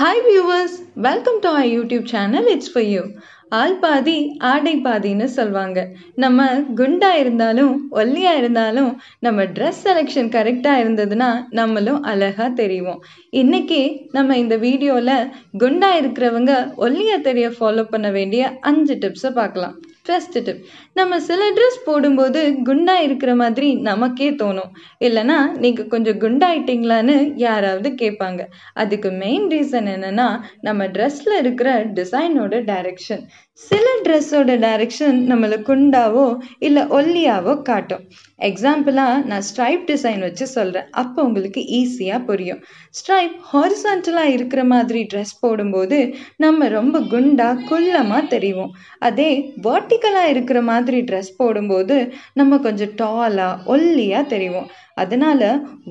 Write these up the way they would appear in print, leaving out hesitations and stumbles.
Hi viewers, welcome to our YouTube channel. It's for you. ஆள் பாதி ஆடை பாதின்னு சொல்லுவாங்க. நம்ம குண்டா இருந்தாலும் ஒல்லியா இருந்தாலும் நம்ம ட்ரெஸ் செலெக்ஷன் கரெக்டாக இருந்ததுன்னா நம்மளும் அழகாக தெரிவோம். இன்னைக்கு நம்ம இந்த வீடியோவில் குண்டா இருக்கிறவங்க ஒல்லியா தெரிய ஃபாலோ பண்ண வேண்டிய 5 டிப்ஸை பார்க்கலாம். ஃபர்ஸ்ட் டிப், நம்ம சில ட்ரெஸ் போடும்போது குண்டா இருக்கிற மாதிரி நமக்கே தோணும். இல்லைனா நீங்கள் கொஞ்சம் குண்டாயிட்டிங்களான்னு யாராவது கேட்பாங்க. அதுக்கு மெயின் ரீசன் என்னன்னா நம்ம ட்ரெஸ்ல இருக்கிற டிசைனோட டைரக்ஷன். சில ட்ரெஸ்ஸோட டைரக்ஷன் நம்மளை குண்டாவோ இல்லை ஒல்லியாவோ காட்டும். எக்ஸாம்பிளாக நான் ஸ்ட்ரைப் டிசைன் வச்சு சொல்கிறேன், அப்போ உங்களுக்கு ஈஸியாக புரியும். ஸ்ட்ரைப் ஹாரிசான்டலாக இருக்கிற மாதிரி ட்ரெஸ் போடும்போது நம்ம ரொம்ப குண்டாக குள்ளமாக தெரிவோம். அதே வெர்டிக்கலாக இருக்கிற மாதிரி ட்ரெஸ் போடும்போது நம்ம கொஞ்சம் டாலாக ஒல்லியாக தெரிவோம். அதனால்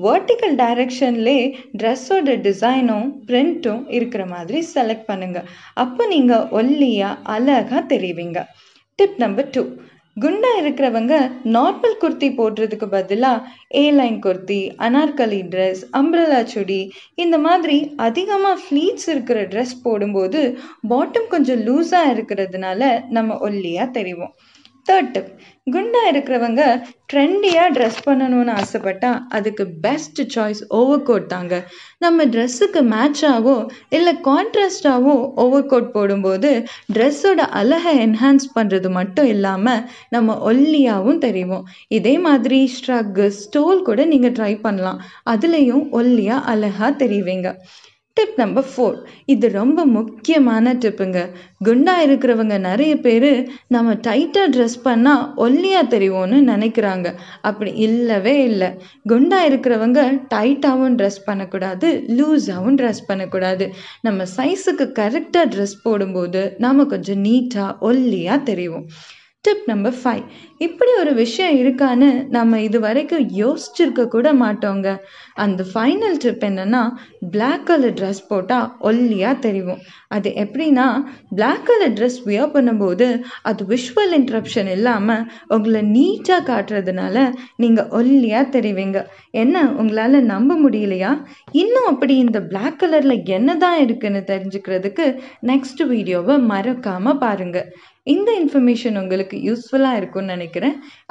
வெர்டிக்கல் டைரக்ஷன்லே ட்ரெஸ்ஸோட டிசைனும் பிரிண்ட்டும் இருக்கிற மாதிரி செலக்ட் பண்ணுங்கள். அப்போ நீங்கள் ஒல்லியாக அழகாக தெரிவிங்க. டிப் நம்பர் 2, குண்டா இருக்கிறவங்க நார்மல் குர்த்தி போடுறதுக்கு பதிலாக airline kurti, Anarkali dress, umbrella chudi இந்த மாதிரி அதிகமாக ஃப்ளீட்ஸ் இருக்கிற ட்ரெஸ் போடும்போது பாட்டம் கொஞ்சம் லூஸாக இருக்கிறதுனால நம்ம ஒல்லியாக தெரிவோம். தேர்ட் டிப், குண்டா இருக்கிறவங்க ட்ரெண்டியாக ட்ரெஸ் பண்ணணும்னு ஆசைப்பட்டால் அதுக்கு பெஸ்ட் சாய்ஸ் ஓவர் கோட் தாங்க. நம்ம ட்ரெஸ்ஸுக்கு மேட்சாகவோ இல்லை கான்ட்ராஸ்டாகவோ ஓவர் கோட் போடும்போது ட்ரெஸ்ஸோட அழகை என்ஹான்ஸ் பண்ணுறது மட்டும் இல்லாமல் நம்ம ஒல்லியாகவும் தெரியும். இதே மாதிரி ஸ்ட்ரக் ஸ்டோல் கூட நீங்கள் ட்ரை பண்ணலாம், அதுலேயும் ஒல்லியாக அழகாக தெரிவீங்க. டிப் நம்பர் 4, இது ரொம்ப முக்கியமான டிப்புங்க. குண்டா இருக்கிறவங்க நிறைய பேர் நம்ம டைட்டாக ட்ரெஸ் பண்ணால் ஒல்லியாக தெரியும்னு நினைக்கிறாங்க. அப்படி இல்லவே இல்லை. குண்டா இருக்கிறவங்க டைட்டாகவும் ட்ரெஸ் பண்ணக்கூடாது, லூஸாகவும் ட்ரெஸ் பண்ணக்கூடாது. நம்ம சைஸுக்கு கரெக்டாக ட்ரெஸ் போடும்போது நாம் கொஞ்சம் நீட்டாக ஒல்லியாக தெரியும். டிப் நம்பர் 5, இப்படி ஒரு விஷயம் இருக்கான்னு நம்ம இது வரைக்கும் யோசிச்சிருக்க கூட மாட்டோங்க. அந்த ஃபைனல் டிப் என்னென்னா பிளாக் கலர் ட்ரெஸ் போட்டால் ஒல்லியாக தெரியும். அது எப்படின்னா பிளாக் கலர் ட்ரெஸ் வியர் பண்ணும்போது அது விஷுவல் இன்ட்ரப்ஷன் இல்லாமல் உங்களை நீட்டாக காட்டுறதுனால நீங்கள் ஒல்லியாக தெரிவிங்க. என்ன உங்களால் நம்ப முடியலையா? இன்னும் அப்படி இந்த பிளாக் கலரில் என்ன தான் இருக்குன்னு தெரிஞ்சுக்கிறதுக்கு நெக்ஸ்ட் வீடியோவை மறக்காமல் பாருங்கள். இந்த இன்ஃபர்மேஷன் உங்களுக்கு யூஸ்ஃபுல்லாக இருக்கும்னு நினைக்கிறேன்.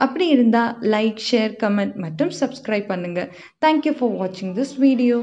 அப்படி இருந்தால் லைக், ஷேர், கமெண்ட் மற்றும் சப்ஸ்கிரைப் பண்ணுங்கள். Thank you for watching this video.